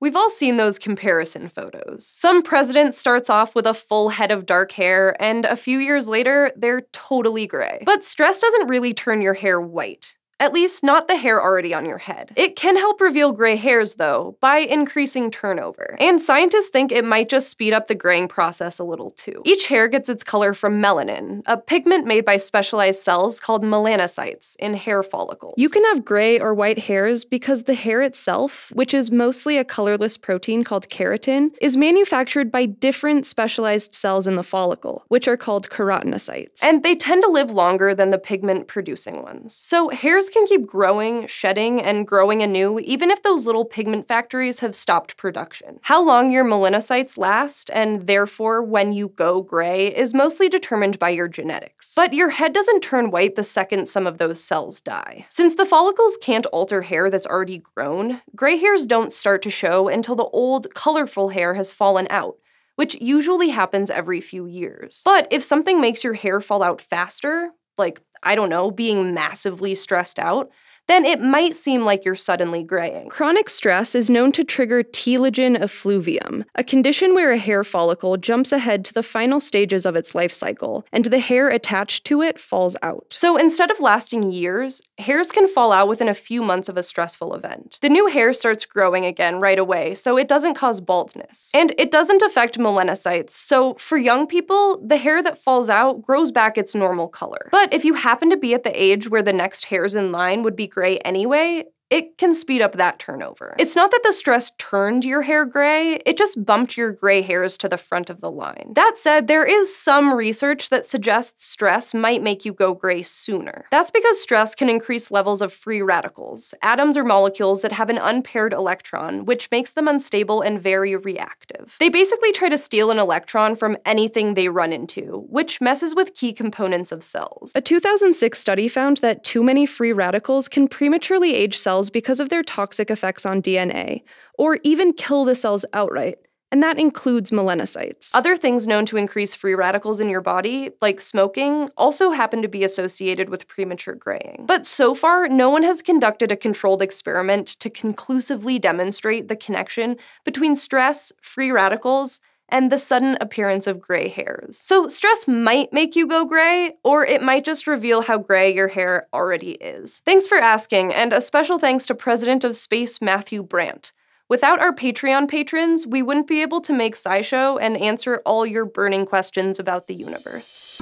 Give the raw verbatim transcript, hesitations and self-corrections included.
We've all seen those comparison photos. Some president starts off with a full head of dark hair, and a few years later, they're totally gray. But stress doesn't really turn your hair white. At least not the hair already on your head. It can help reveal gray hairs, though, by increasing turnover. And scientists think it might just speed up the graying process a little, too. Each hair gets its color from melanin, a pigment made by specialized cells called melanocytes in hair follicles. You can have gray or white hairs because the hair itself, which is mostly a colorless protein called keratin, is manufactured by different specialized cells in the follicle, which are called keratinocytes. And they tend to live longer than the pigment-producing ones. So hairs can keep growing, shedding, and growing anew even if those little pigment factories have stopped production. How long your melanocytes last, and therefore when you go gray, is mostly determined by your genetics. But your head doesn't turn white the second some of those cells die. Since the follicles can't alter hair that's already grown, gray hairs don't start to show until the old, colorful hair has fallen out, which usually happens every few years. But if something makes your hair fall out faster, like, I don't know, being massively stressed out, then it might seem like you're suddenly graying. Chronic stress is known to trigger telogen effluvium, a condition where a hair follicle jumps ahead to the final stages of its life cycle, and the hair attached to it falls out. So instead of lasting years, hairs can fall out within a few months of a stressful event. The new hair starts growing again right away, so it doesn't cause baldness. And it doesn't affect melanocytes, so for young people, the hair that falls out grows back its normal color. But if you happen to be at the age where the next hairs in line would be gray anyway, it can speed up that turnover. It's not that the stress turned your hair gray, it just bumped your gray hairs to the front of the line. That said, there is some research that suggests stress might make you go gray sooner. That's because stress can increase levels of free radicals, atoms or molecules that have an unpaired electron, which makes them unstable and very reactive. They basically try to steal an electron from anything they run into, which messes with key components of cells. A two thousand six study found that too many free radicals can prematurely age cells because of their toxic effects on D N A, or even kill the cells outright, and that includes melanocytes. Other things known to increase free radicals in your body, like smoking, also happen to be associated with premature graying. But so far, no one has conducted a controlled experiment to conclusively demonstrate the connection between stress, free radicals, and the sudden appearance of gray hairs. So stress might make you go gray, or it might just reveal how gray your hair already is. Thanks for asking, and a special thanks to President of Space Matthew Brandt. Without our Patreon patrons, we wouldn't be able to make SciShow and answer all your burning questions about the universe.